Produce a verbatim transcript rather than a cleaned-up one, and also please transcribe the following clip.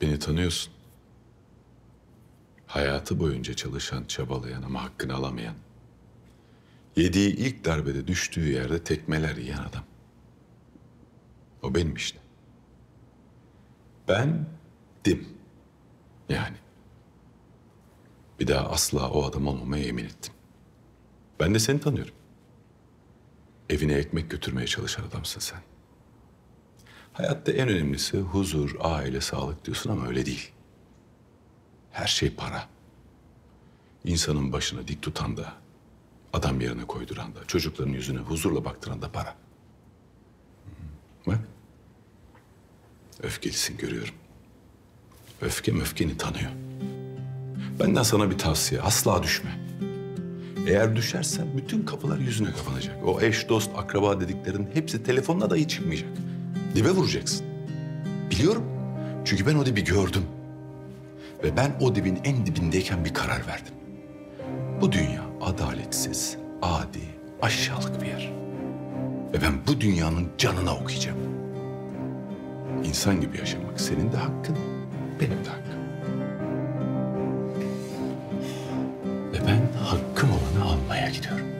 Beni tanıyorsun. Hayatı boyunca çalışan, çabalayan ama hakkını alamayan, yediği ilk darbede düştüğü yerde tekmeler yiyen adam. O benim işte. Bendim. Yani. Bir daha asla o adam olmamaya yemin ettim. Ben de seni tanıyorum. Evine ekmek götürmeye çalışan adamsın sen. Hayatta en önemlisi huzur, aile, sağlık diyorsun ama öyle değil. Her şey para. İnsanın başına dik tutan da, adam yerine koyduran da, çocukların yüzüne huzurla baktıran da para. Bak. Öfkelisin görüyorum. Öfkem öfkeni tanıyor. Benden sana bir tavsiye, asla düşme. Eğer düşersen bütün kapılar yüzüne kapanacak. O eş, dost, akraba dediklerin hepsi telefonla dahi çıkmayacak. Dibe vuracaksın. Biliyorum. Çünkü ben o dibi gördüm. Ve ben o dibin en dibindeyken bir karar verdim. Bu dünya adaletsiz, adi, aşağılık bir yer. Ve ben bu dünyanın canına okuyacağım. İnsan gibi yaşamak senin de hakkın, benim de hakkım. Ve ben hakkım olanı almaya gidiyorum.